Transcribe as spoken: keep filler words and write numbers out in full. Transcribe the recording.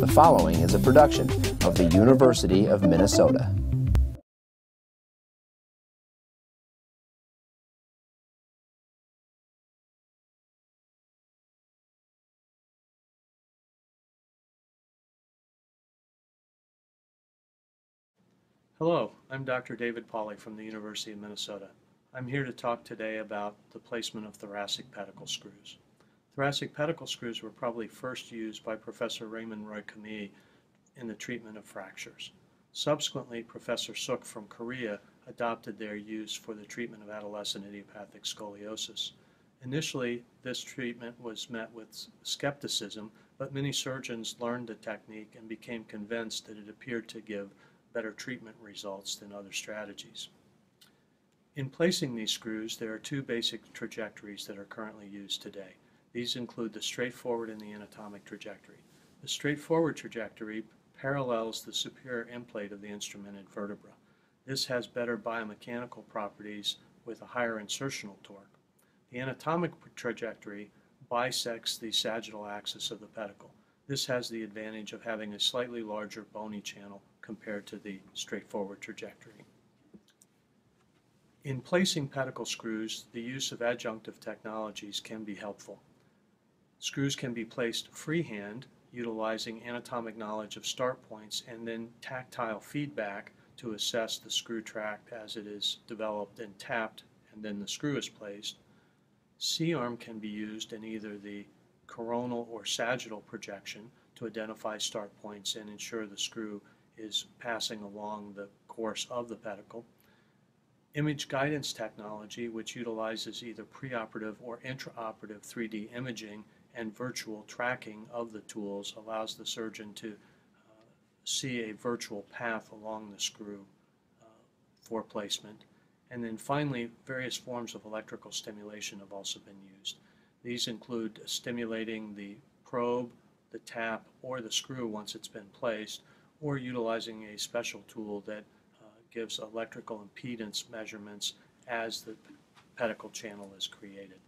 The following is a production of the University of Minnesota. Hello, I'm Doctor David Polly from the University of Minnesota. I'm here to talk today about the placement of thoracic pedicle screws. Thoracic pedicle screws were probably first used by Professor Raymond Roy Camille in the treatment of fractures. Subsequently, Professor Suk from Korea adopted their use for the treatment of adolescent idiopathic scoliosis. Initially, this treatment was met with skepticism, but many surgeons learned the technique and became convinced that it appeared to give better treatment results than other strategies. In placing these screws, there are two basic trajectories that are currently used today. These include the straightforward and the anatomic trajectory. The straightforward trajectory parallels the superior end plate of the instrumented vertebra. This has better biomechanical properties with a higher insertional torque. The anatomic trajectory bisects the sagittal axis of the pedicle. This has the advantage of having a slightly larger bony channel compared to the straightforward trajectory. In placing pedicle screws, the use of adjunctive technologies can be helpful. Screws can be placed freehand, utilizing anatomic knowledge of start points and then tactile feedback to assess the screw tract as it is developed and tapped, and then the screw is placed. C-arm can be used in either the coronal or sagittal projection to identify start points and ensure the screw is passing along the course of the pedicle. Image guidance technology, which utilizes either preoperative or intraoperative three D imaging and virtual tracking of the tools, allows the surgeon to uh, see a virtual path along the screw uh, for placement. And then finally, various forms of electrical stimulation have also been used. These include stimulating the probe, the tap, or the screw once it's been placed, or utilizing a special tool that uh, gives electrical impedance measurements as the pedicle channel is created.